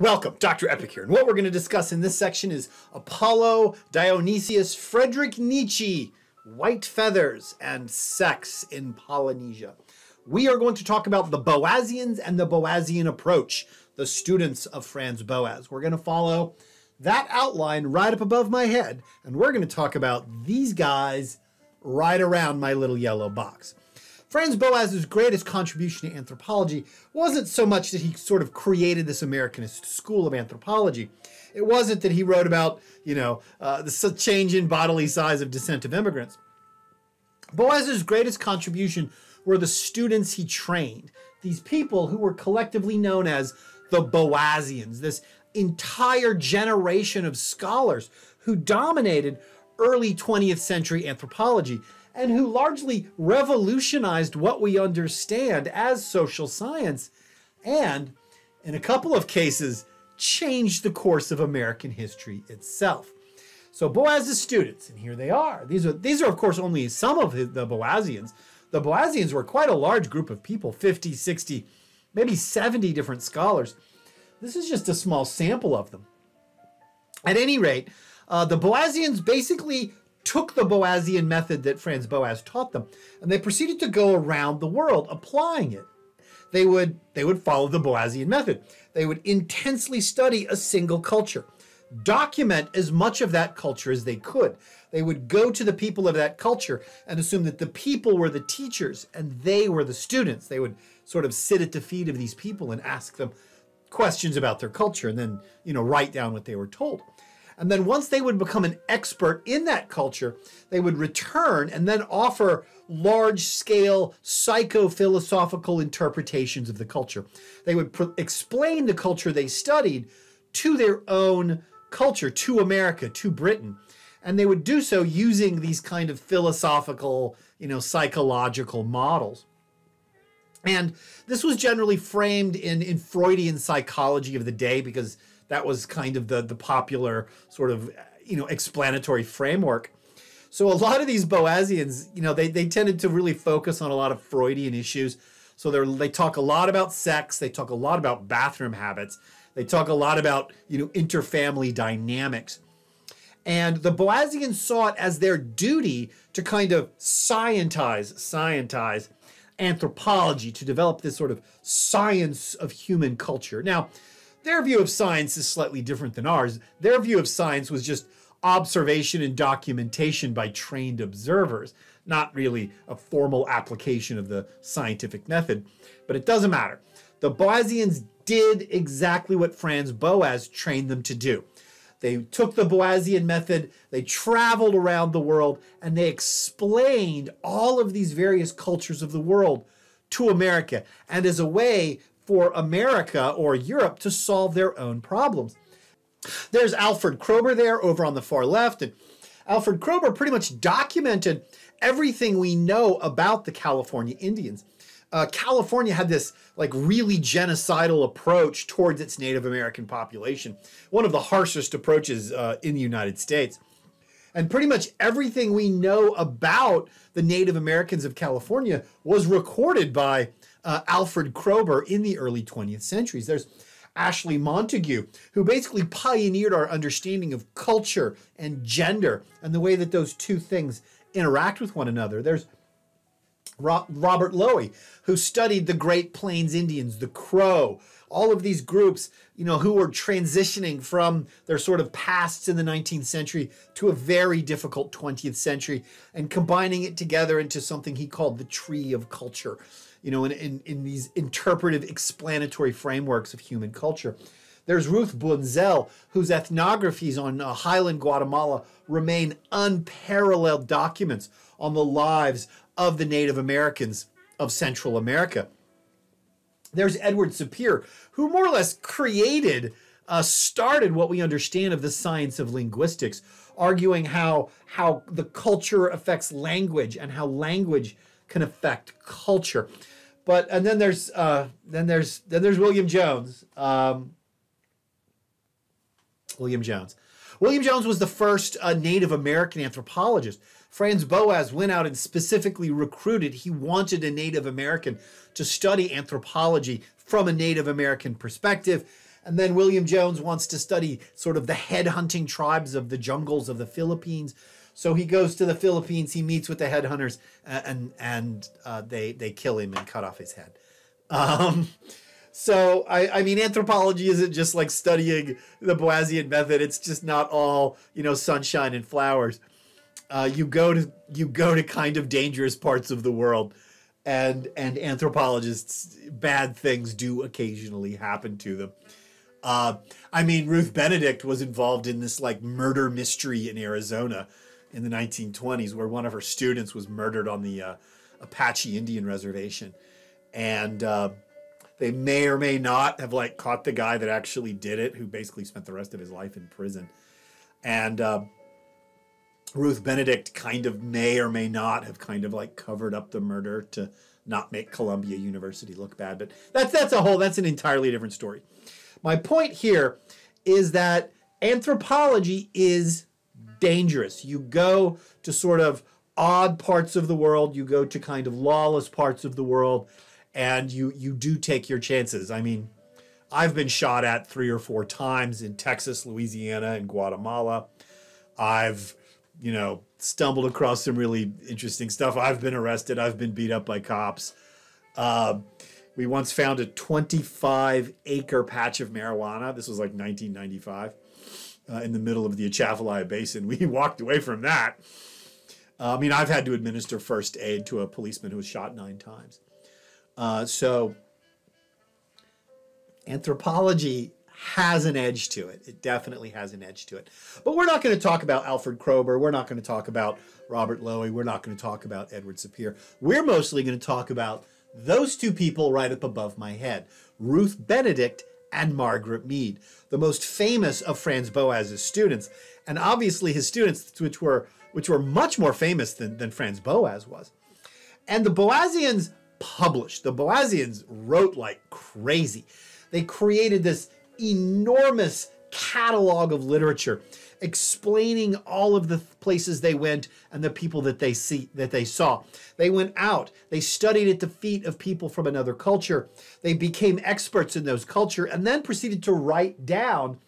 Welcome, Dr. Epicure, and what we're going to discuss in this section is Apollo, Dionysus, Friedrich Nietzsche, white feathers, and sex in Polynesia. We are going to talk about the Boasians and the Boasian approach, the students of Franz Boas. We're going to follow that outline right up above my head, and we're going to talk about these guys right around my little yellow box. Franz Boas's greatest contribution to anthropology wasn't so much that he sort of created this Americanist school of anthropology. It wasn't that he wrote about, the change in bodily size of descent of immigrants. Boas's greatest contribution were the students he trained, these people who were collectively known as the Boasians, this entire generation of scholars who dominated early 20th century anthropology, and who largely revolutionized what we understand as social science, and, in a couple of cases, changed the course of American history itself. So Boas's students, and here they are. These are of course, only some of the Boasians. The Boasians were quite a large group of people, 50, 60, maybe 70 different scholars. This is just a small sample of them. At any rate, the Boasians basically took the Boasian method that Franz Boas taught them, and they proceeded to go around the world applying it. They would follow the Boasian method. They would intensely study a single culture, document as much of that culture as they could. They would go to the people of that culture and assume that the people were the teachers and they were the students. They would sort of sit at the feet of these people and ask them questions about their culture, and then, write down what they were told. And then once they would become an expert in that culture, they would return and then offer large-scale psychophilosophical interpretations of the culture. They would explain the culture they studied to their own culture, to America, to Britain. And they would do so using these kind of philosophical, psychological models. And this was generally framed in Freudian psychology of the day, because that was kind of the popular sort of, explanatory framework. So a lot of these Boasians, they tended to really focus on a lot of Freudian issues. So they talk a lot about sex. They talk a lot about bathroom habits. They talk a lot about, interfamily dynamics. And the Boasians saw it as their duty to kind of scientize anthropology, to develop this sort of science of human culture. Now, their view of science is slightly different than ours. Their view of science was just observation and documentation by trained observers, not really a formal application of the scientific method. But it doesn't matter. The Boasians did exactly what Franz Boas trained them to do. They took the Boasian method, they traveled around the world, and they explained all of these various cultures of the world to America, and as a way for America or Europe to solve their own problems. There's Alfred Kroeber there over on the far left, and Alfred Kroeber pretty much documented everything we know about the California Indians. California had this really genocidal approach towards its Native American population, one of the harshest approaches in the United States. And pretty much everything we know about the Native Americans of California was recorded by Alfred Kroeber in the early 20th centuries. There's Ashley Montague, who basically pioneered our understanding of culture and gender and the way that those two things interact with one another. There's Robert Lowie, who studied the Great Plains Indians, the Crow, all of these groups, who were transitioning from their sort of pasts in the 19th century to a very difficult 20th century, and combining it together into something he called the tree of culture, in these interpretive explanatory frameworks of human culture. There's Ruth Bunzel, whose ethnographies on Highland Guatemala remain unparalleled documents on the lives of the Native Americans of Central America. There's Edward Sapir, who more or less started what we understand of the science of linguistics, arguing how the culture affects language and how language can affect culture. Then there's William Jones. William Jones was the first Native American anthropologist. Franz Boas went out and specifically recruited. He wanted a Native American to study anthropology from a Native American perspective. And then William Jones wants to study sort of the headhunting tribes of the jungles of the Philippines. So he goes to the Philippines, he meets with the headhunters, and they kill him and cut off his head. So I mean, anthropology isn't just like studying the Boasian method. It's just not all, you know, sunshine and flowers. You go to kind of dangerous parts of the world, and anthropologists, bad things do occasionally happen to them. I mean, Ruth Benedict was involved in this like murder mystery in Arizona in the 1920s, where one of her students was murdered on the Apache Indian Reservation. And they may or may not have like caught the guy that actually did it, who basically spent the rest of his life in prison. And Ruth Benedict kind of may or may not have kind of like covered up the murder to not make Columbia University look bad. But that's an entirely different story. My point here is that anthropology is dangerous. You go to sort of odd parts of the world. You go to kind of lawless parts of the world, and you do take your chances. I mean, I've been shot at 3 or 4 times in Texas, Louisiana, and Guatemala. I've, you know, stumbled across some really interesting stuff. I've been arrested. I've been beat up by cops. We once found a 25-acre patch of marijuana. This was like 1995 in the middle of the Atchafalaya Basin. We walked away from that. I mean, I've had to administer first aid to a policeman who was shot 9 times. So anthropology has an edge to it. It definitely has an edge to it. But we're not going to talk about Alfred Kroeber. We're not going to talk about Robert Lowie. We're not going to talk about Edward Sapir. We're mostly going to talk about those two people right up above my head, Ruth Benedict and Margaret Mead, the most famous of Franz Boas's students, and obviously his students, which were much more famous than Franz Boas was. And the Boasians published. The Boasians wrote like crazy. They created this enormous catalog of literature, explaining all of the places they went and the people that they saw. They went out, they studied at the feet of people from another culture, they became experts in those culture, and then proceeded to write down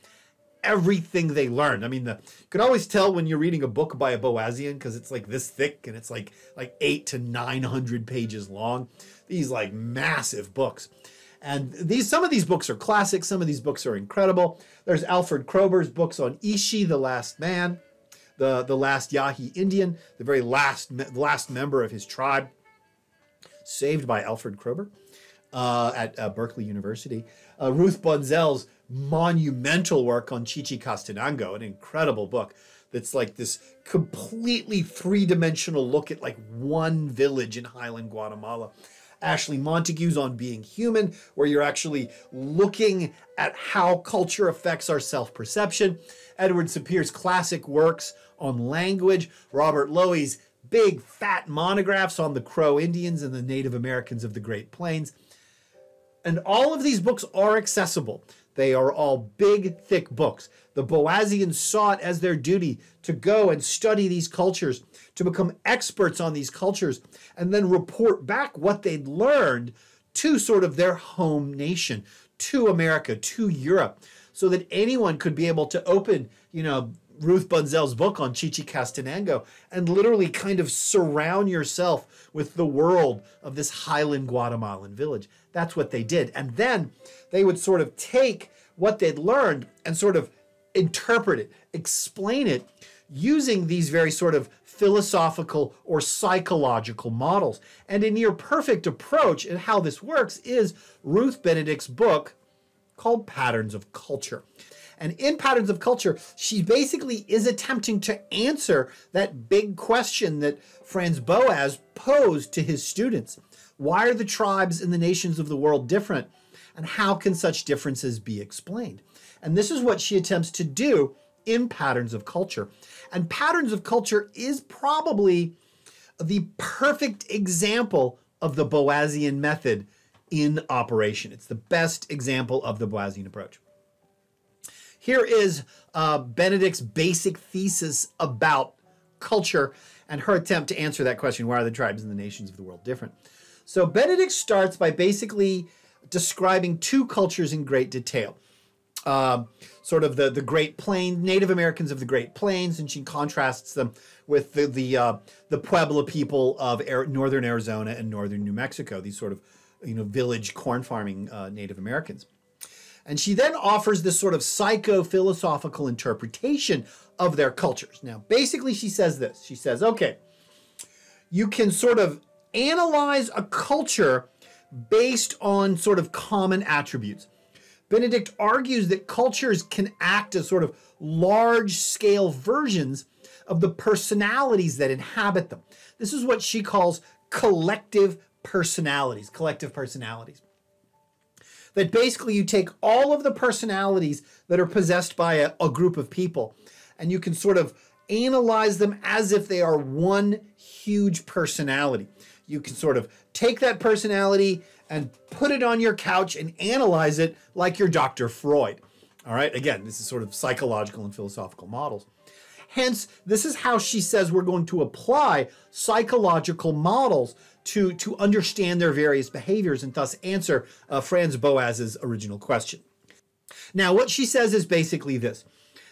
everything they learned. I mean, you can always tell when you're reading a book by a Boasian, because it's like this thick and it's like 800 to 900 pages long. These like massive books. And some of these books are classic. Some of these books are incredible. There's Alfred Kroeber's books on Ishi, the last man, the last Yahi Indian, the very last member of his tribe, saved by Alfred Kroeber at Berkeley University. Ruth Bunzel's monumental work on Chichicastenango, an incredible book that's like this completely three-dimensional look at like one village in highland Guatemala. Ashley Montague's on Being Human, where you're actually looking at how culture affects our self-perception. Edward Sapir's classic works on language. Robert Lowie's big fat monographs on the Crow Indians and the Native Americans of the Great Plains. And all of these books are accessible. They are all big, thick books. The Boasians saw it as their duty to go and study these cultures, to become experts on these cultures, and then report back what they'd learned to sort of their home nation, to America, to Europe, so that anyone could be able to open, you know, Ruth Bunzel's book on Chichicastenango and literally kind of surround yourself with the world of this highland Guatemalan village. That's what they did. And then they would sort of take what they'd learned and sort of interpret it, explain it, using these very sort of philosophical or psychological models. And a near perfect approach at how this works is Ruth Benedict's book called Patterns of Culture. And in Patterns of Culture, she basically is attempting to answer that big question that Franz Boas posed to his students. Why are the tribes and the nations of the world different? And how can such differences be explained? And this is what she attempts to do in Patterns of Culture. And Patterns of Culture is probably the perfect example of the Boasian method in operation. It's the best example of the Boasian approach. Here is Benedict's basic thesis about culture and her attempt to answer that question, why are the tribes and the nations of the world different? So Benedict starts by basically describing two cultures in great detail. sort of the Great Plains, Native Americans of the Great Plains, and she contrasts them with the Pueblo people of northern Arizona and northern New Mexico, these sort of, you know, village corn farming Native Americans. And she then offers this sort of psycho-philosophical interpretation of their cultures. Now, basically, she says this. She says, okay, you can sort of analyze a culture based on sort of common attributes. Benedict argues that cultures can act as sort of large-scale versions of the personalities that inhabit them. This is what she calls collective personalities, That basically you take all of the personalities that are possessed by a group of people, and you can sort of analyze them as if they are one huge personality. You can sort of take that personality and put it on your couch and analyze it like your Dr. Freud. All right, again, this is sort of psychological and philosophical models. Hence, this is how she says we're going to apply psychological models to understand their various behaviors and thus answer Franz Boas's original question. Now, what she says is basically this,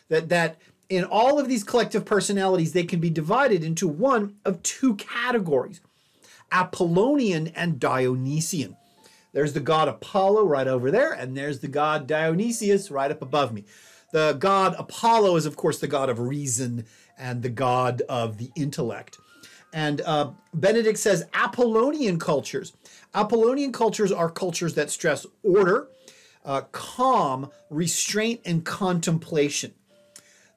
that in all of these collective personalities, they can be divided into one of two categories, Apollonian and Dionysian. There's the god Apollo right over there, and there's the god Dionysius right up above me. The god Apollo is, of course, the god of reason and the god of the intellect. And Benedict says Apollonian cultures are cultures that stress order, calm, restraint, and contemplation.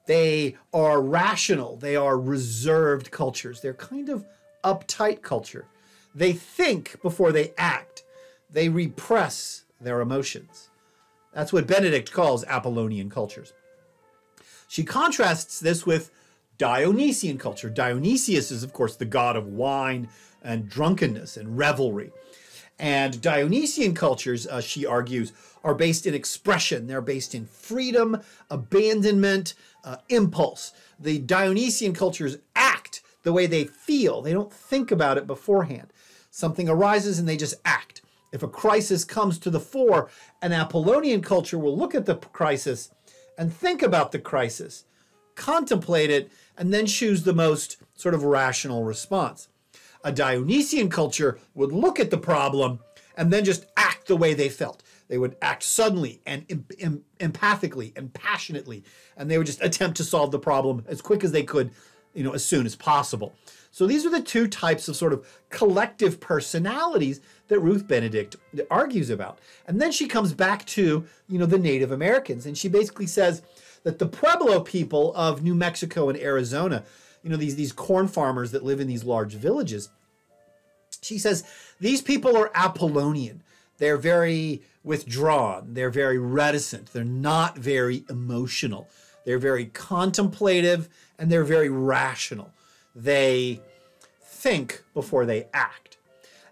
They are rational. They are reserved cultures. They're kind of uptight culture. They think before they act. They repress their emotions. That's what Benedict calls Apollonian cultures. She contrasts this with Dionysian culture. Dionysius is, of course, the god of wine and drunkenness and revelry. And Dionysian cultures, she argues, are based in expression. They're based in freedom, abandonment, impulse. The Dionysian cultures act the way they feel. They don't think about it beforehand. Something arises and they just act. If a crisis comes to the fore, an Apollonian culture will look at the crisis and think about the crisis, contemplate it, and then choose the most sort of rational response. A Dionysian culture would look at the problem and then just act the way they felt. They would act suddenly and empathically and passionately, and they would just attempt to solve the problem as quick as they could, you know, as soon as possible. So these are the two types of sort of collective personalities that Ruth Benedict argues about. And then she comes back to, you know, the Native Americans. And she basically says that the Pueblo people of New Mexico and Arizona, you know, these corn farmers that live in these large villages, she says these people are Apollonian. They're very withdrawn. They're very reticent. They're not very emotional. They're very contemplative, and they're very rational. They think before they act.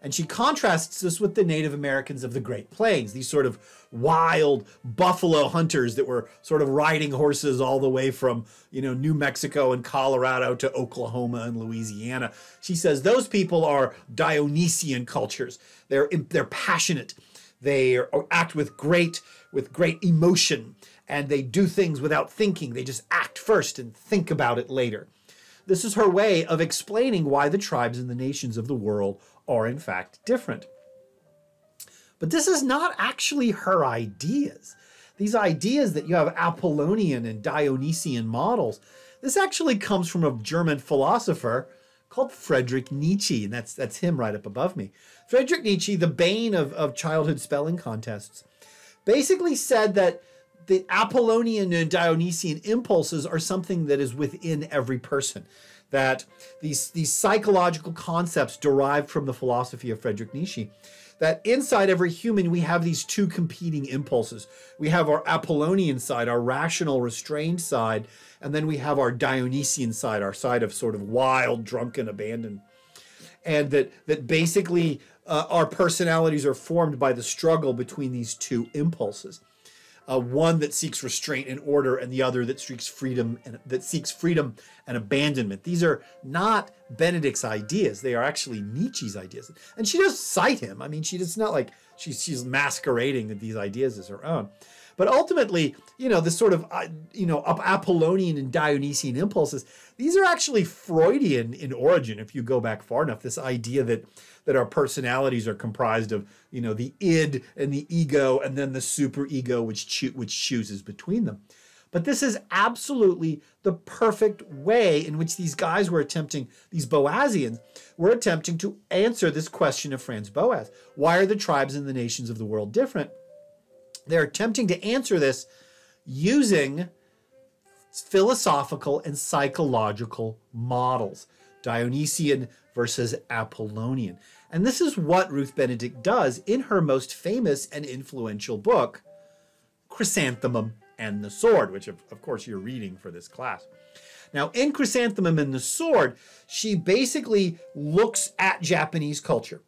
And she contrasts this with the Native Americans of the Great Plains, these sort of wild buffalo hunters that were sort of riding horses all the way from, you know, New Mexico and Colorado to Oklahoma and Louisiana. She says those people are Dionysian cultures. They're passionate. They act with great emotion, and they do things without thinking. They just act first and think about it later. This is her way of explaining why the tribes and the nations of the world are in fact different. But this is not actually her ideas. These ideas that you have Apollonian and Dionysian models, this actually comes from a German philosopher called Friedrich Nietzsche, and that's him right up above me. Friedrich Nietzsche, the bane of childhood spelling contests, basically said that the Apollonian and Dionysian impulses are something that is within every person, that these psychological concepts derived from the philosophy of Friedrich Nietzsche, that inside every human we have these two competing impulses. We have our Apollonian side, our rational, restrained side, and then we have our Dionysian side, our side of sort of wild, drunken, abandoned. And that basically our personalities are formed by the struggle between these two impulses. One that seeks restraint and order, and the other that seeks freedom and abandonment. These are not Benedict's ideas; they are actually Nietzsche's ideas. And she does cite him. I mean, she's not like she's masquerading that these ideas as her own. But ultimately, this sort of, Apollonian and Dionysian impulses, these are actually Freudian in origin, if you go back far enough. This idea that our personalities are comprised of, the id and the ego, and then the superego, which chooses between them. But this is absolutely the perfect way in which these guys were attempting, these Boasians, were attempting to answer this question of Franz Boas. Why are the tribes and the nations of the world different? They're attempting to answer this using philosophical and psychological models, Dionysian versus Apollonian. And this is what Ruth Benedict does in her most famous and influential book, Chrysanthemum and the Sword, which of course you're reading for this class. Now, in Chrysanthemum and the Sword, she basically looks at Japanese culture.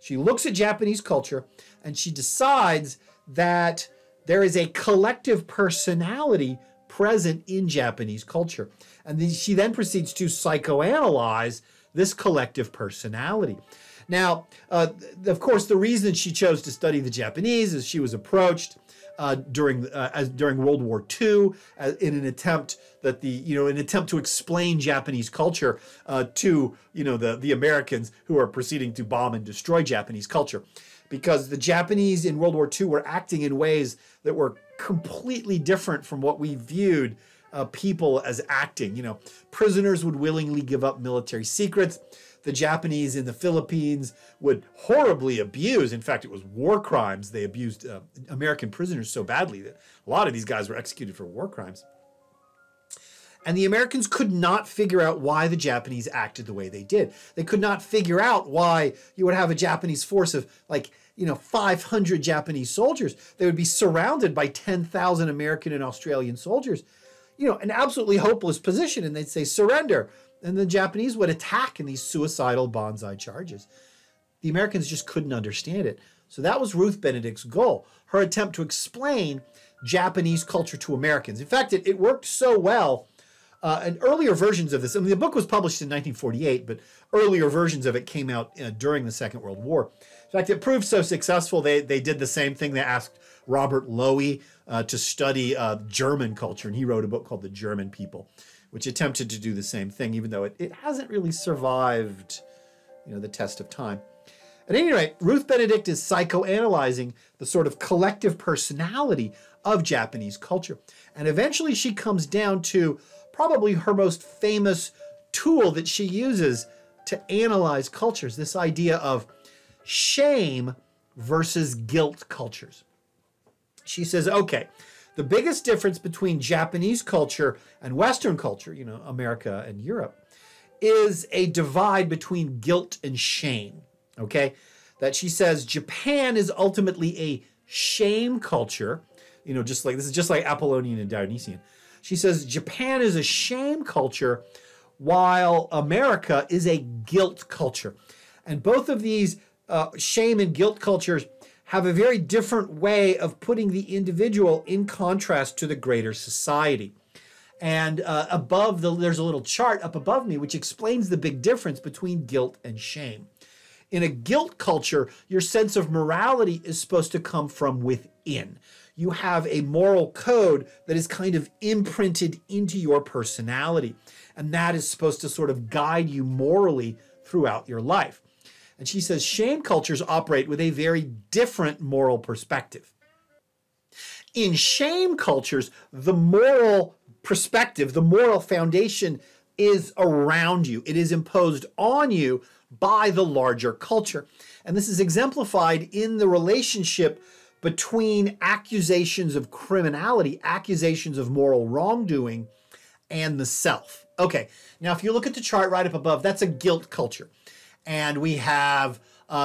She looks at Japanese culture and she decides that there is a collective personality present in Japanese culture. And then she then proceeds to psychoanalyze this collective personality. Now, of course, the reason she chose to study the Japanese is she was approached during World War II, in an attempt that to explain Japanese culture to the Americans who are proceeding to bomb and destroy Japanese culture, because the Japanese in World War II were acting in ways that were completely different from what we viewed people as acting. Prisoners would willingly give up military secrets. The Japanese in the Philippines would horribly abuse. In fact, it was war crimes. They abused American prisoners so badly that a lot of these guys were executed for war crimes. And the Americans could not figure out why the Japanese acted the way they did. They could not figure out why you would have a Japanese force of 500 Japanese soldiers. They would be surrounded by 10,000 American and Australian soldiers. An absolutely hopeless position. And they'd say, surrender. And the Japanese would attack in these suicidal bonsai charges. The Americans just couldn't understand it. So that was Ruth Benedict's goal, her attempt to explain Japanese culture to Americans. In fact, it worked so well, and earlier versions of this, the book was published in 1948, but earlier versions of it came out during the Second World War. In fact, it proved so successful, they did the same thing. They asked Robert Lowie to study German culture, and he wrote a book called The German People, which attempted to do the same thing, even though it hasn't really survived, the test of time. At any rate, Ruth Benedict is psychoanalyzing the sort of collective personality of Japanese culture. And eventually she comes down to probably her most famous tool that she uses to analyze cultures, this idea of shame versus guilt cultures. She says, okay, the biggest difference between Japanese culture and Western culture, America and Europe, is a divide between guilt and shame, okay? That she says Japan is ultimately a shame culture, just like Apollonian and Dionysian. She says Japan is a shame culture while America is a guilt culture. And both of these shame and guilt cultures have a very different way of putting the individual in contrast to the greater society. And there's a little chart up above me which explains the big difference between guilt and shame. In a guilt culture, your sense of morality is supposed to come from within. You have a moral code that is kind of imprinted into your personality, and that is supposed to sort of guide you morally throughout your life. And she says shame cultures operate with a very different moral perspective. In shame cultures, the moral perspective, the moral foundation is around you. It is imposed on you by the larger culture. And this is exemplified in the relationship between accusations of criminality, accusations of moral wrongdoing, and the self. Okay, now if you look at the chart right up above, that's a guilt culture. And we have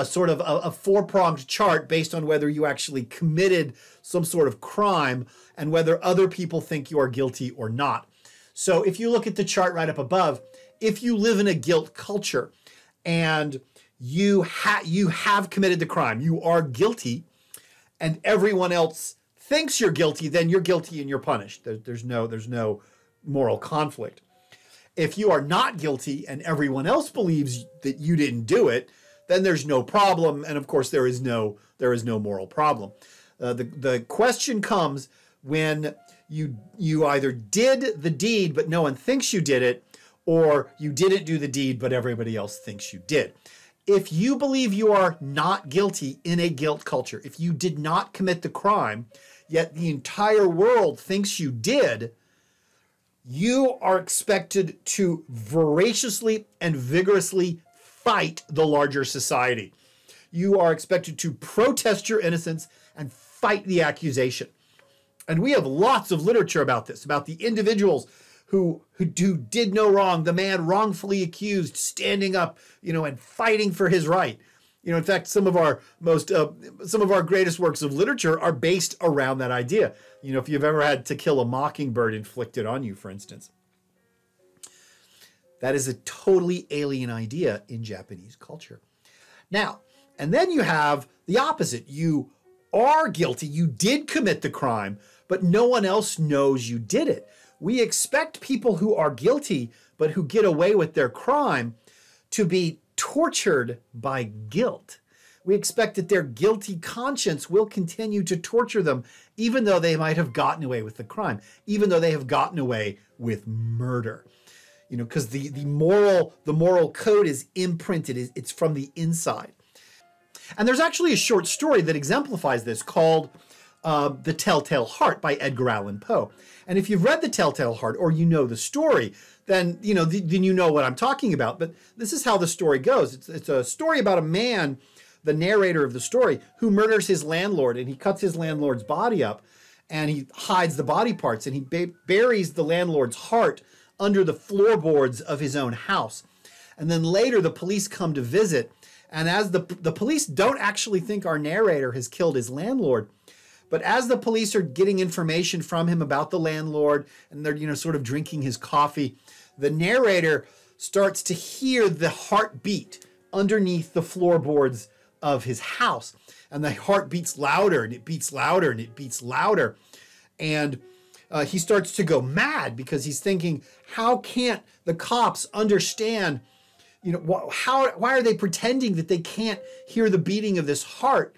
sort of a four-pronged chart based on whether you actually committed some sort of crime and whether other people think you are guilty or not. So if you look at the chart right up above, if you live in a guilt culture and you have committed the crime, you are guilty, and everyone else thinks you're guilty, then you're guilty and you're punished. There's no moral conflict. If you are not guilty and everyone else believes that you didn't do it, then there's no problem. And of course, there is no moral problem. The question comes when you either did the deed but no one thinks you did it, or you didn't do the deed but everybody else thinks you did. If you believe you are not guilty in a guilt culture, if you did not commit the crime, yet the entire world thinks you did, you are expected to voraciously and vigorously fight the larger society. You are expected to protest your innocence and fight the accusation. And we have lots of literature about this, about the individuals who did no wrong, the man wrongfully accused, standing up, you know, and fighting for his right. You know, in fact, some of our greatest works of literature are based around that idea. You know, if you've ever had To Kill a Mockingbird inflicted on you, for instance. That is a totally alien idea in Japanese culture. Now, and then you have the opposite. You are guilty. You did commit the crime, but no one else knows you did it. We expect people who are guilty, but who get away with their crime, to be tortured by guilt. We expect that their guilty conscience will continue to torture them, even though they might have gotten away with the crime, even though they have gotten away with murder. You know, because the moral code is imprinted, it's from the inside. And there's actually a short story that exemplifies this called The Telltale Heart by Edgar Allan Poe. And if you've read The Telltale Heart, or you know the story, then you know, then you know what I'm talking about. But this is how the story goes. It's a story about a man, the narrator of the story, who murders his landlord, and he cuts his landlord's body up, and he hides the body parts, and he buries the landlord's heart under the floorboards of his own house. And then later the police come to visit, and as the police don't actually think our narrator has killed his landlord, but as the police are getting information from him about the landlord, and they're, you know, sort of drinking his coffee, the narrator starts to hear the heartbeat underneath the floorboards of his house. And the heart beats louder, and it beats louder, and it beats louder. And he starts to go mad, because he's thinking, how can't the cops understand, you know, why are they pretending that they can't hear the beating of this heart?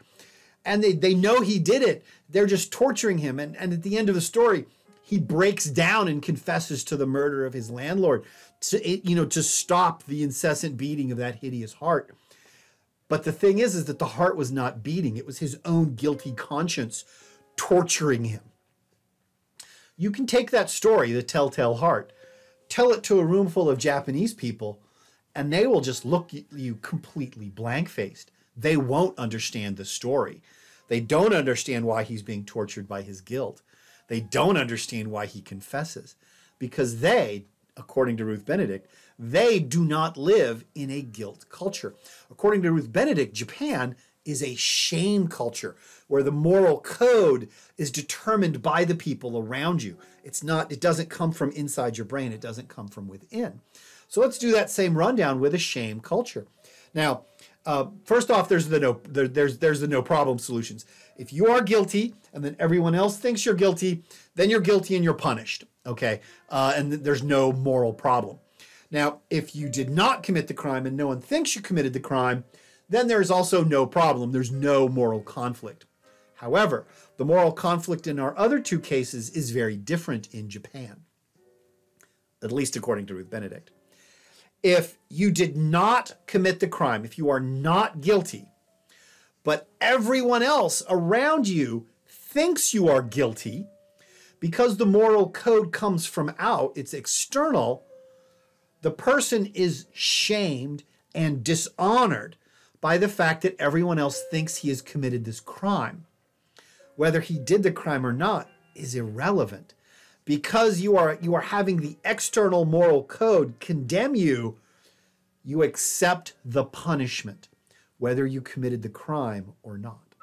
And they know he did it. They're just torturing him. And at the end of the story, he breaks down and confesses to the murder of his landlord to stop the incessant beating of that hideous heart. But the thing is that the heart was not beating. It was his own guilty conscience torturing him. You can take that story, The Telltale Heart, tell it to a room full of Japanese people, and they will just look at you completely blank-faced. They won't understand the story. They don't understand why he's being tortured by his guilt. They don't understand why he confesses, because they, according to Ruth Benedict, they do not live in a guilt culture. According to Ruth Benedict, Japan is a shame culture where the moral code is determined by the people around you. It doesn't come from inside your brain. It doesn't come from within. So let's do that same rundown with a shame culture. Now, first off, there's the no problem solutions. If you are guilty and then everyone else thinks you're guilty, then you're guilty and you're punished, okay? And there's no moral problem. Now, if you did not commit the crime and no one thinks you committed the crime, then there's also no problem. There's no moral conflict. However, the moral conflict in our other two cases is very different in Japan, at least according to Ruth Benedict. If you did not commit the crime, if you are not guilty, but everyone else around you thinks you are guilty, because the moral code comes from out, it's external, the person is shamed and dishonored by the fact that everyone else thinks he has committed this crime. Whether he did the crime or not is irrelevant. Because you are having the external moral code condemn you, you accept the punishment, whether you committed the crime or not.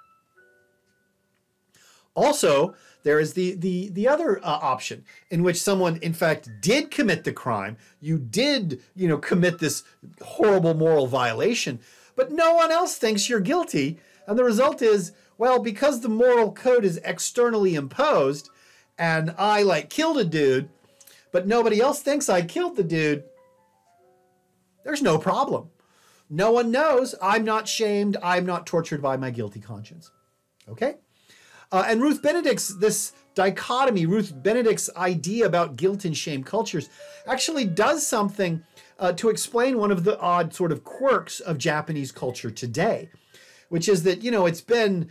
Also, there is the other option in which someone, in fact, did commit the crime. You did, you know, commit this horrible moral violation, but no one else thinks you're guilty. And the result is, well, because the moral code is externally imposed, and I, like, killed a dude, but nobody else thinks I killed the dude, there's no problem. No one knows. I'm not shamed. I'm not tortured by my guilty conscience. Okay? And Ruth Benedict's this dichotomy, Ruth Benedict's idea about guilt and shame cultures, actually does something to explain one of the odd sort of quirks of Japanese culture today, which is that, you know, it's been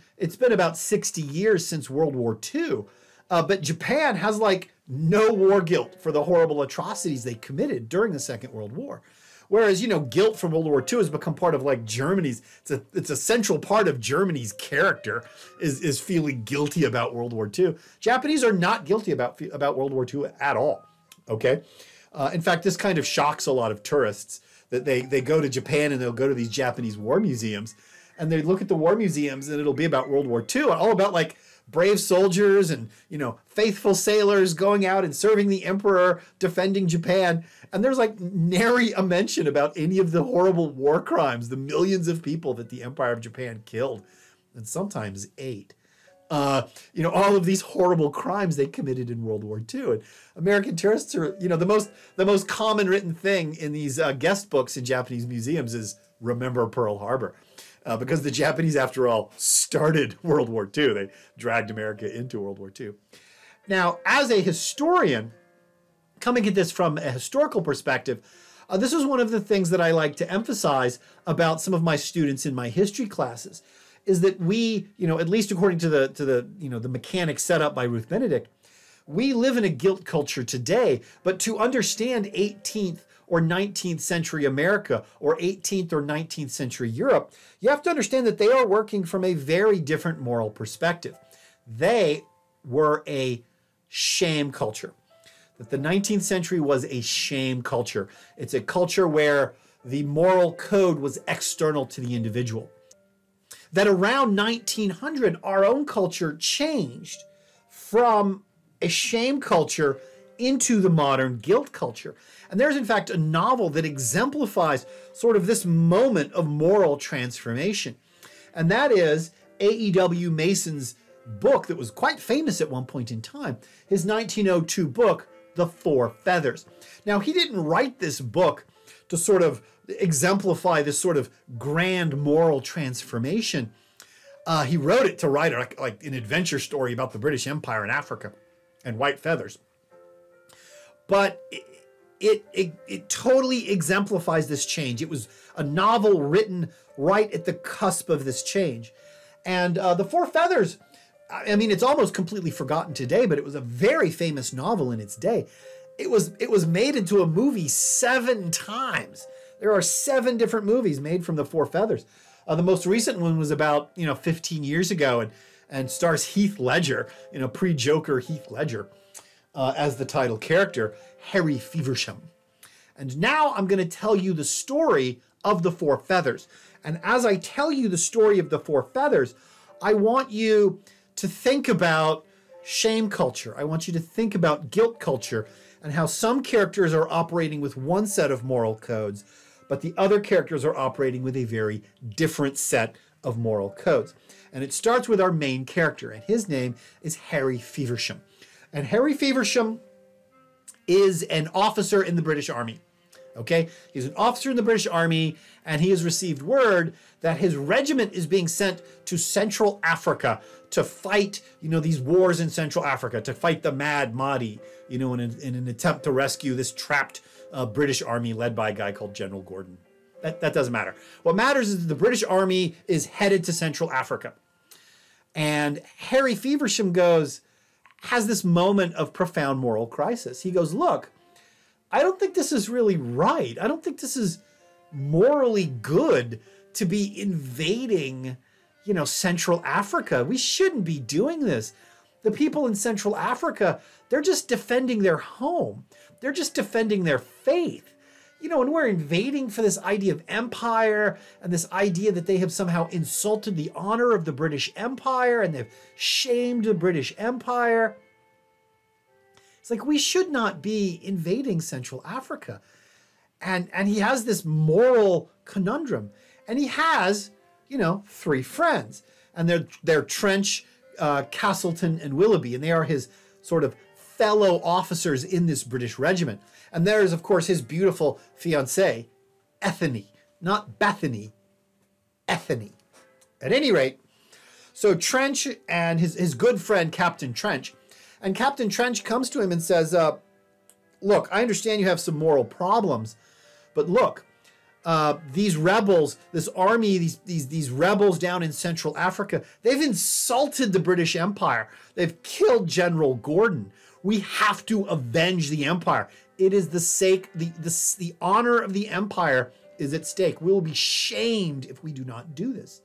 about 60 years since World War II, but Japan has like no war guilt for the horrible atrocities they committed during the Second World War. Whereas, you know, guilt from World War II has become part of like Germany's, it's a central part of Germany's character is feeling guilty about World War II. Japanese are not guilty about World War II at all, okay? In fact, this kind of shocks a lot of tourists that they go to Japan and they'll go to these Japanese war museums and they look at the war museums and it'll be about World War II and all about like brave soldiers and, you know, faithful sailors going out and serving the emperor, defending Japan. And there's like nary a mention about any of the horrible war crimes, the millions of people that the Empire of Japan killed and sometimes ate. You know, all of these horrible crimes they committed in World War II. And American tourists are, you know, the most common written thing in these guest books in Japanese museums is remember Pearl Harbor. Because the Japanese, after all, started World War II. They dragged America into World War II. Now, as a historian, coming at this from a historical perspective, this is one of the things that I like to emphasize about some of my students in my history classes, is that we, you know, at least according to the you know, the mechanic set up by Ruth Benedict, we live in a guilt culture today, but to understand 18th or 19th century America or 18th or 19th century Europe, you have to understand that they are working from a very different moral perspective. They were a shame culture. That the 19th century was a shame culture. It's a culture where the moral code was external to the individual. That around 1900, our own culture changed from a shame culture into the modern guilt culture. And there's, in fact, a novel that exemplifies sort of this moment of moral transformation. And that is A.E.W. Mason's book that was quite famous at one point in time, his 1902 book, The Four Feathers. Now, he didn't write this book to sort of exemplify this sort of grand moral transformation. He wrote it to write like an adventure story about the British Empire in Africa and white feathers. But it totally exemplifies this change. It was a novel written right at the cusp of this change. And The Four Feathers, I mean, it's almost completely forgotten today, but it was a very famous novel in its day. It was made into a movie 7 times. There are 7 different movies made from The Four Feathers. The most recent one was about, you know, 15 years ago and stars Heath Ledger, you know, pre-Joker Heath Ledger as the title character, Harry Feversham. And now I'm going to tell you the story of The Four Feathers. And as I tell you the story of The Four Feathers, I want you to think about shame culture. I want you to think about guilt culture and how some characters are operating with one set of moral codes, but the other characters are operating with a very different set of moral codes. And it starts with our main character, and his name is Harry Feversham. And Harry Feversham is an officer in the British Army, okay? He's an officer in the British Army, and he has received word that his regiment is being sent to Central Africa to fight, you know, these wars in Central Africa, to fight the Mad Mahdi, you know, in an attempt to rescue this trapped British army led by a guy called General Gordon. That doesn't matter. What matters is that the British army is headed to Central Africa. And Harry Feversham has this moment of profound moral crisis. He goes, look, I don't think this is really right. I don't think this is morally good to be invading, you know, Central Africa. We shouldn't be doing this. The people in Central Africa, they're just defending their home. They're just defending their faith. You know, and we're invading for this idea of empire and this idea that they have somehow insulted the honor of the British Empire and they've shamed the British Empire. It's like, we should not be invading Central Africa. And he has this moral conundrum. And he has, you know, 3 friends. And they're Trench, Castleton, and Willoughby. And they are his sort of fellow officers in this British regiment. And there is, of course, his beautiful fiancée, Ethony. Not Bethany, Ethony. At any rate, so Trench and his good friend, Captain Trench, And Captain Trench comes to him and says, look, I understand you have some moral problems, but look, these rebels, this army, these rebels down in Central Africa, they've insulted the British Empire. They've killed General Gordon. We have to avenge the Empire. It is the sake, the honor of the Empire is at stake. We will be shamed if we do not do this.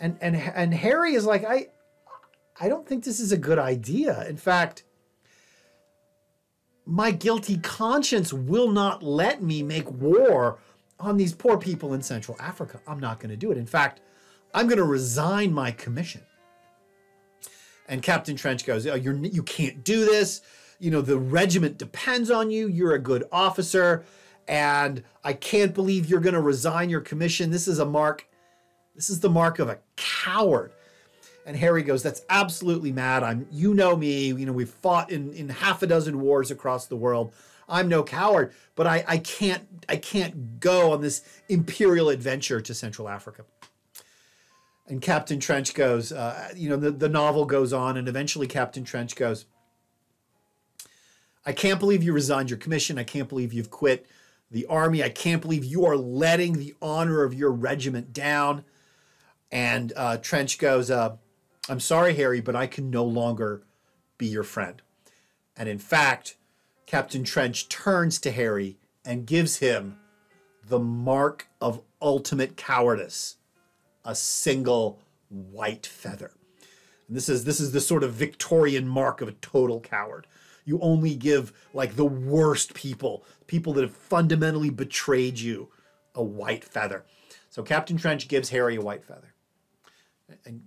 And Harry is like, I don't think this is a good idea. In fact, my guilty conscience will not let me make war on these poor people in Central Africa. I'm not going to do it. In fact, I'm going to resign my commission. And Captain Trench goes, oh, you can't do this. You know, the regiment depends on you. You're a good officer. And I can't believe you're going to resign your commission. This is a mark. This is the mark of a coward. And Harry goes, that's absolutely mad. You know me. You know, we've fought in half a dozen wars across the world. I'm no coward, but I can't go on this imperial adventure to Central Africa. And Captain Trench goes, you know, the novel goes on, and eventually Captain Trench goes, I can't believe you resigned your commission. I can't believe you've quit the army. I can't believe you are letting the honor of your regiment down. And Trench goes, I'm sorry, Harry, but I can no longer be your friend. And in fact, Captain Trench turns to Harry and gives him the mark of ultimate cowardice, a single white feather. And this is the sort of Victorian mark of a total coward. You only give like the worst people, people that have fundamentally betrayed you, a white feather. So Captain Trench gives Harry a white feather. And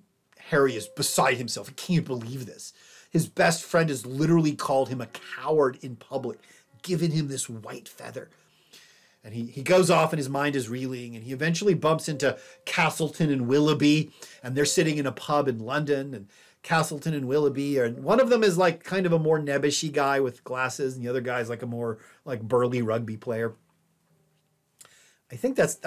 Harry is beside himself. He can't believe this. His best friend has literally called him a coward in public, given him this white feather. And he goes off and his mind is reeling, and he eventually bumps into Castleton and Willoughby, and they're sitting in a pub in London, and Castleton and Willoughby, and one of them is like kind of a more nebbishy guy with glasses, and the other guy's like a more like burly rugby player. I think that's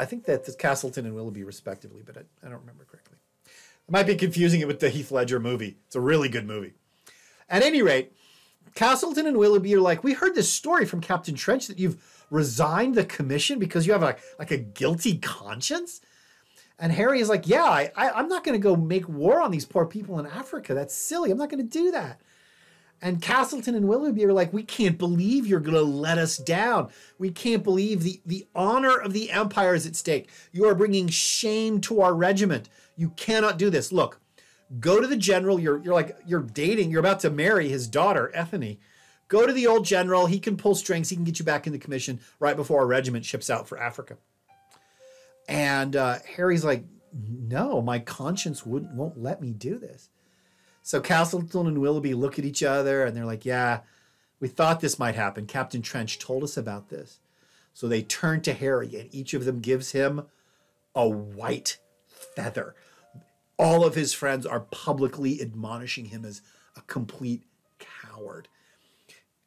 Castleton and Willoughby respectively, but I don't remember correctly. I might be confusing it with the Heath Ledger movie. It's a really good movie. At any rate, Castleton and Willoughby are like, we heard this story from Captain Trench that you've resigned the commission because you have like a guilty conscience. And Harry is like, yeah, I'm not going to go make war on these poor people in Africa. That's silly. I'm not going to do that. And Castleton and Willoughby are like, we can't believe you're going to let us down. We can't believe the honor of the empire is at stake. You are bringing shame to our regiment. You cannot do this. Look. Go to the general. You're dating. You're about to marry his daughter, Ethony. Go to the old general. He can pull strings. He can get you back in the commission right before our regiment ships out for Africa. And Harry's like, no, my conscience won't let me do this. So Castleton and Willoughby look at each other and they're like, yeah, we thought this might happen. Captain Trench told us about this. So they turn to Harry and each of them gives him a white feather. All of his friends are publicly admonishing him as a complete coward.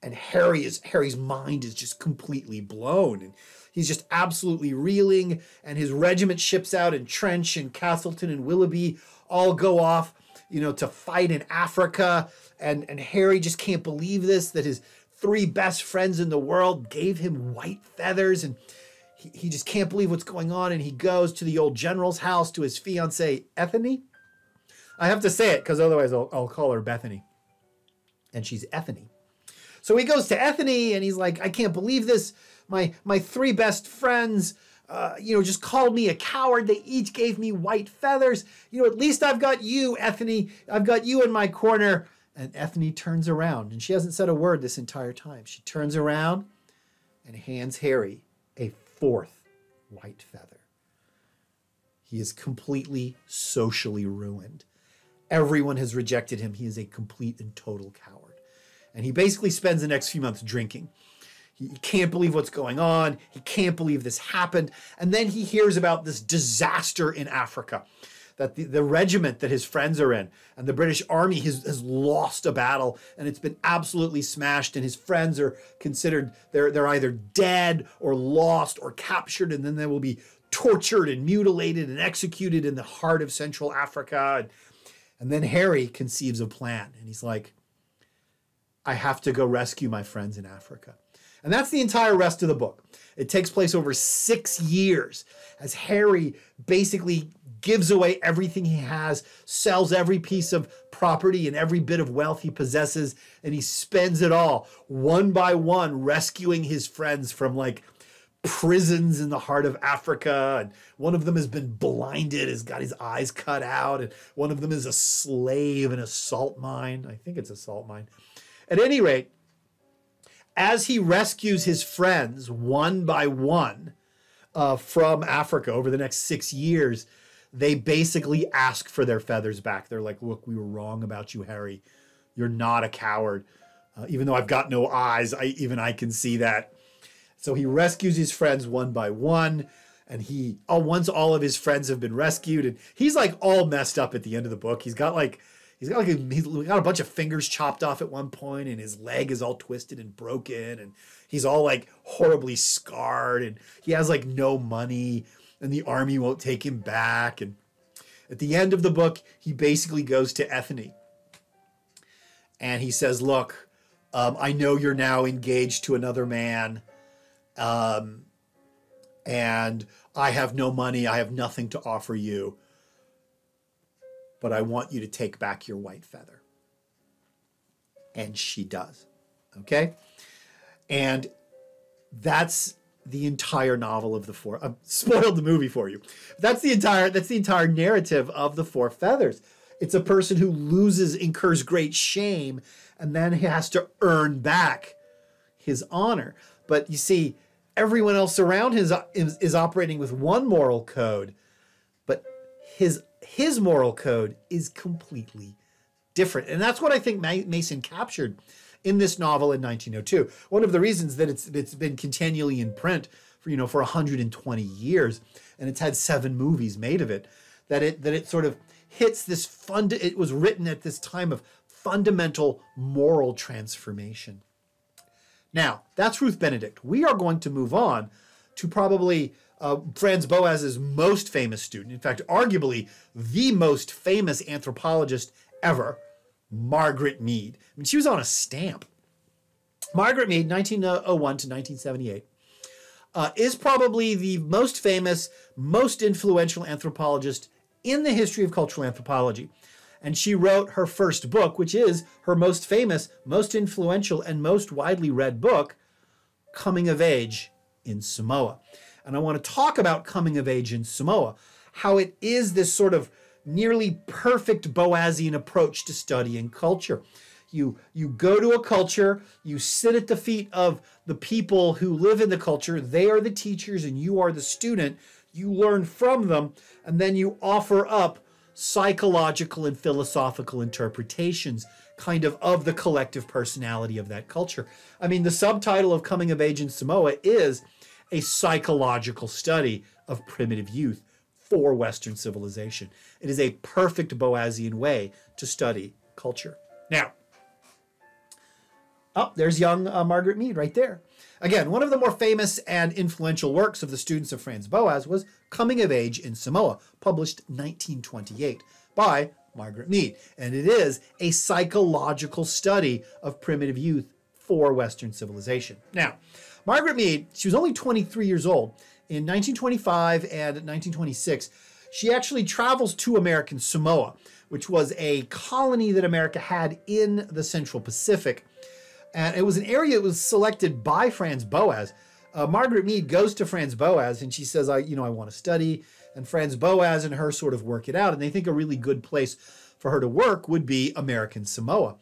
And Harry's mind is just completely blown. And he's just absolutely reeling. And his regiment ships out, and Trench and Castleton and Willoughby all go off, you know, to fight in Africa. And Harry just can't believe this, that his three best friends in the world gave him white feathers. And he just can't believe what's going on, and he goes to the old general's house to his fiancée, Ethony. I have to say it because otherwise I'll call her Bethany. And she's Ethony. So he goes to Ethony, and he's like, I can't believe this. My three best friends, you know, just called me a coward. They each gave me white feathers. You know, at least I've got you, Ethony. I've got you in my corner. And Ethony turns around, and she hasn't said a word this entire time. She turns around and hands Harry a fourth white feather. He is completely socially ruined. Everyone has rejected him. He is a complete and total coward. And he basically spends the next few months drinking. He can't believe what's going on. He can't believe this happened. And then he hears about this disaster in Africa, that the regiment that his friends are in and the British army has lost a battle, and it's been absolutely smashed, and his friends are considered, they're either dead or lost or captured, and then they will be tortured and mutilated and executed in the heart of Central Africa. And then Harry conceives a plan, and he's like, I have to go rescue my friends in Africa. And that's the entire rest of the book. It takes place over 6 years as Harry basically gives away everything he has, sells every piece of property and every bit of wealth he possesses, and he spends it all, one by one, rescuing his friends from like prisons in the heart of Africa. And one of them has been blinded, has got his eyes cut out, and one of them is a slave in a salt mine. I think it's a salt mine. At any rate, as he rescues his friends one by one from Africa over the next 6 years, they basically ask for their feathers back. They're like, look, we were wrong about you, Harry. You're not a coward. Even though I've got no eyes, I can see that. So he rescues his friends one by one. And he, once all of his friends have been rescued, and he's like all messed up at the end of the book. He's got a bunch of fingers chopped off at one point, and his leg is all twisted and broken, and he's all like horribly scarred, and he has like no money, and the army won't take him back. And at the end of the book, he basically goes to Ethony and he says, look, I know you're now engaged to another man, and I have no money. I have nothing to offer you. But I want you to take back your white feather. And she does. Okay? And that's the entire novel of the four. I've spoiled the movie for you. That's the entire narrative of the Four Feathers. It's a person who incurs great shame, and then he has to earn back his honor. But you see, everyone else around him is operating with one moral code, but his moral code is completely different. And that's what I think Mason captured in this novel in 1902. One of the reasons that it's been continually in print for, you know, for 120 years, and it's had 7 movies made of it, that it sort of hits this it was written at this time of fundamental moral transformation. Now, that's Ruth Benedict. We are going to move on to probably Franz Boas's most famous student, in fact, arguably the most famous anthropologist ever, Margaret Mead. I mean, she was on a stamp. Margaret Mead, 1901 to 1978, is probably the most famous, most influential anthropologist in the history of cultural anthropology. And she wrote her first book, which is her most famous, most influential, and most widely read book, Coming of Age in Samoa. And I want to talk about Coming of Age in Samoa, how it is this sort of nearly perfect Boasian approach to studying culture. You go to a culture, you sit at the feet of the people who live in the culture, they are the teachers and you are the student, you learn from them, and then you offer up psychological and philosophical interpretations kind of the collective personality of that culture. I mean, the subtitle of Coming of Age in Samoa is a psychological study of primitive youth for Western civilization. It is a perfect Boasian way to study culture. Now, there's young Margaret Mead right there. Again, one of the more famous and influential works of the students of Franz Boas was Coming of Age in Samoa, published 1928 by Margaret Mead. And it is a psychological study of primitive youth for Western civilization. Now, Margaret Mead, she was only 23 years old. In 1925 and 1926, she actually travels to American Samoa, which was a colony that America had in the Central Pacific. And it was an area that was selected by Franz Boas. Margaret Mead goes to Franz Boas and she says, I want to study. And Franz Boas and her sort of work it out. And they think a really good place for her to work would be American Samoa.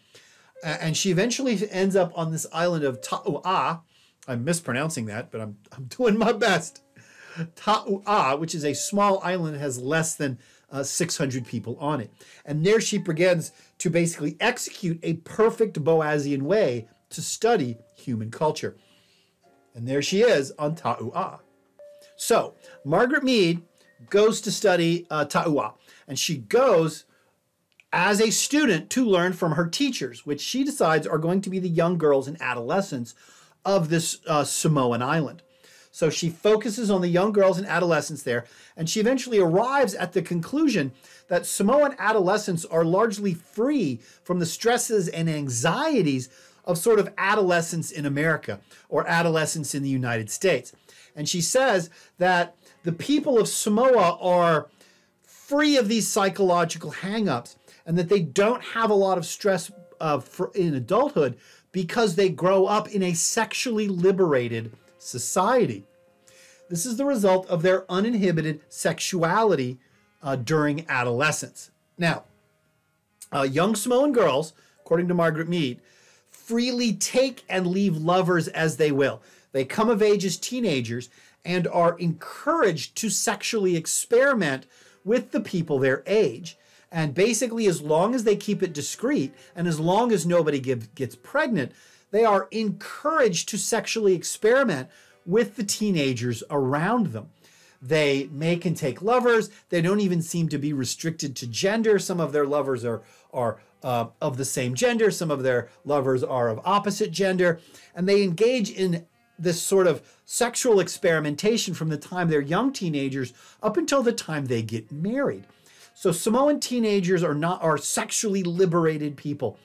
And she eventually ends up on this island of Ta'u'a. I'm mispronouncing that, but I'm doing my best. Ta'u'a, which is a small island, has less than 600 people on it. And there she begins to basically execute a perfect Boasian way to study human culture. And there she is on Ta'u'a. So Margaret Mead goes to study Ta'u'a, and she goes as a student to learn from her teachers, which she decides are going to be the young girls and adolescents of this Samoan island. So she focuses on the young girls and adolescents there, and she eventually arrives at the conclusion that Samoan adolescents are largely free from the stresses and anxieties of sort of adolescence in America or adolescence in the United States. And she says that the people of Samoa are free of these psychological hang-ups and that they don't have a lot of stress in adulthood because they grow up in a sexually liberated society. This is the result of their uninhibited sexuality during adolescence. Now, young Samoan girls, according to Margaret Mead, freely take and leave lovers as they will. They come of age as teenagers and are encouraged to sexually experiment with the people their age. And basically, as long as they keep it discreet and as long as nobody gets pregnant, they are encouraged to sexually experiment with the teenagers around them. They make and take lovers. They don't even seem to be restricted to gender. Some of their lovers are of the same gender. Some of their lovers are of opposite gender. And they engage in this sort of sexual experimentation from the time they're young teenagers up until the time they get married. So Samoan teenagers are sexually liberated people.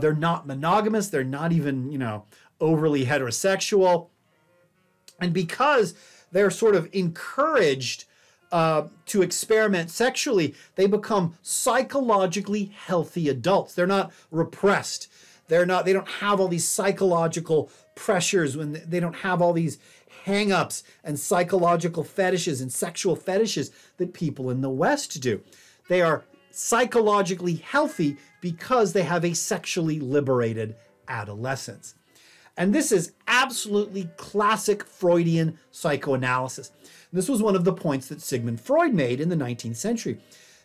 They're not monogamous. They're not even, you know, overly heterosexual. And because they're sort of encouraged to experiment sexually, they become psychologically healthy adults. They're not repressed. They don't have all these psychological pressures, when they don't have all these hang-ups and psychological fetishes and sexual fetishes that people in the West do. They are psychologically healthy because they have a sexually liberated adolescence. And this is absolutely classic Freudian psychoanalysis. And this was one of the points that Sigmund Freud made in the 19th century,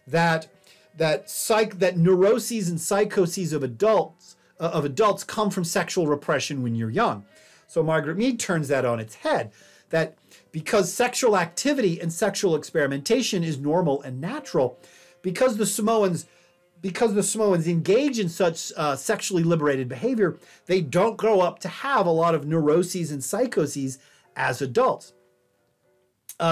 that neuroses and psychoses of adults come from sexual repression when you're young. So Margaret Mead turns that on its head, that because sexual activity and sexual experimentation is normal and natural, because the Samoans engage in such sexually liberated behavior, they don't grow up to have a lot of neuroses and psychoses as adults.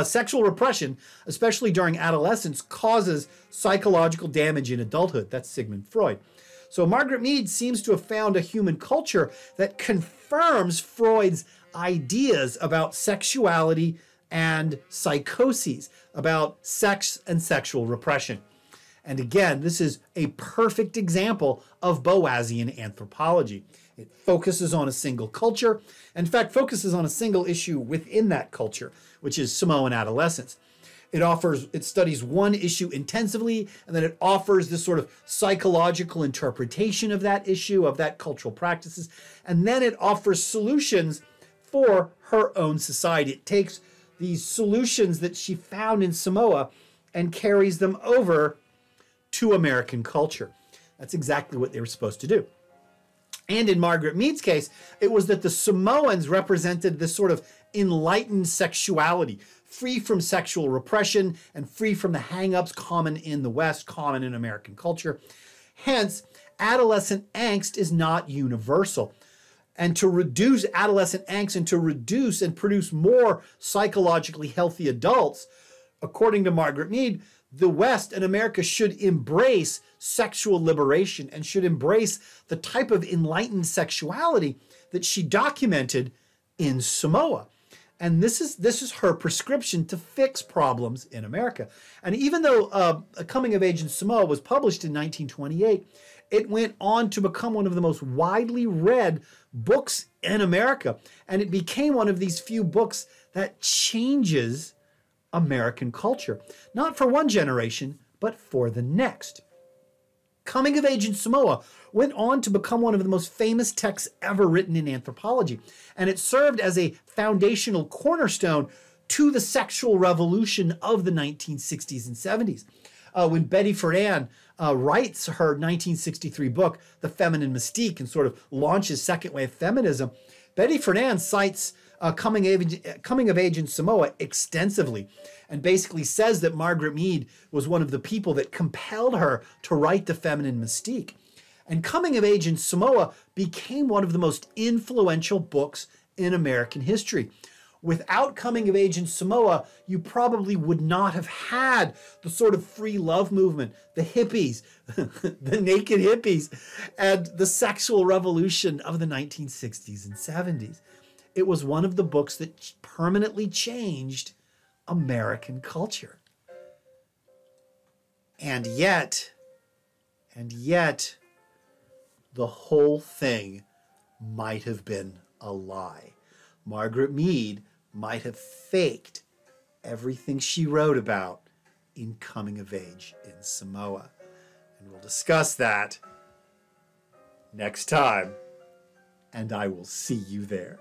Sexual repression, especially during adolescence, causes psychological damage in adulthood. That's Sigmund Freud. So Margaret Mead seems to have found a human culture that confirms Freud's ideas about sexuality and psychoses, about sex and sexual repression. And again, this is a perfect example of Boasian anthropology. It focuses on a single culture, in fact, focuses on a single issue within that culture, which is Samoan adolescence. It studies one issue intensively, and then it offers this sort of psychological interpretation of that issue, of that cultural practices, and then it offers solutions for her own society. It takes these solutions that she found in Samoa and carries them over to American culture. That's exactly what they were supposed to do. And in Margaret Mead's case, it was that the Samoans represented this sort of enlightened sexuality, free from sexual repression and free from the hang-ups common in the West, common in American culture. Hence, adolescent angst is not universal. And to reduce adolescent angst and to reduce and produce more psychologically healthy adults, according to Margaret Mead, the West and America should embrace sexual liberation and should embrace the type of enlightened sexuality that she documented in Samoa. And this is her prescription to fix problems in America. And even though A Coming of Age in Samoa was published in 1928, it went on to become one of the most widely read books in America. And it became one of these few books that changes American culture, not for one generation, but for the next. Coming of Age in Samoa went on to become one of the most famous texts ever written in anthropology, and it served as a foundational cornerstone to the sexual revolution of the 1960s and 70s. When Betty Friedan writes her 1963 book, The Feminine Mystique, and sort of launches second wave feminism, Betty Friedan cites Coming of Age in Samoa extensively, and basically says that Margaret Mead was one of the people that compelled her to write The Feminine Mystique. And Coming of Age in Samoa became one of the most influential books in American history, Without Coming of Age in Samoa, you probably would not have had the sort of free love movement, the hippies, the naked hippies, and the sexual revolution of the 1960s and 70s. It was one of the books that permanently changed American culture. And yet, the whole thing might have been a lie. Margaret Mead might have faked everything she wrote about in Coming of Age in Samoa. And we'll discuss that next time, and I will see you there.